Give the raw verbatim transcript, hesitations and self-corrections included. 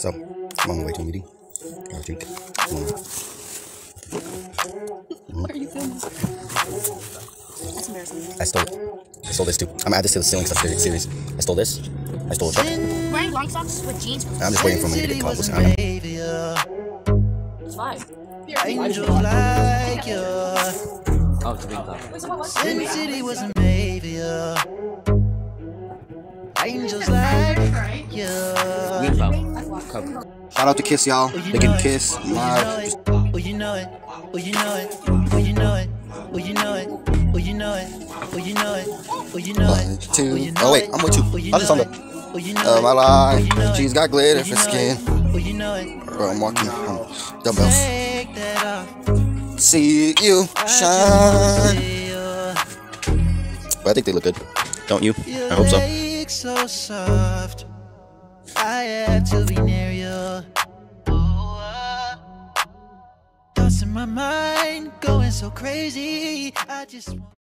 So, I'm on my way to a meeting. I'll drink. What are you filming? That's embarrassing. I stole it. I stole this too. I'm gonna add this to the stealing stuff series. I stole this. I stole a truck. Wearing long socks with jeans. I'm just waiting for my to get caught. It's fine. Angel like you. Oh, it's a big club. Sin City was a savior. Angels like you. Shout out to Kiss, y'all. They can kiss live. Oh, you know it. Oh, you know it. Oh, you know it. Oh, you know it. Oh, you know it. Oh, you know it. Oh, you know it. Two. Oh wait, I'm with you. I just on the. Uh, my life. She's got glitter for skin. Bro, I'm walking on dumbbells. See you shine. But I think they look good. Don't you? I hope so. So soft, I had to be near you. Oh, thoughts in my mind going so crazy. I just.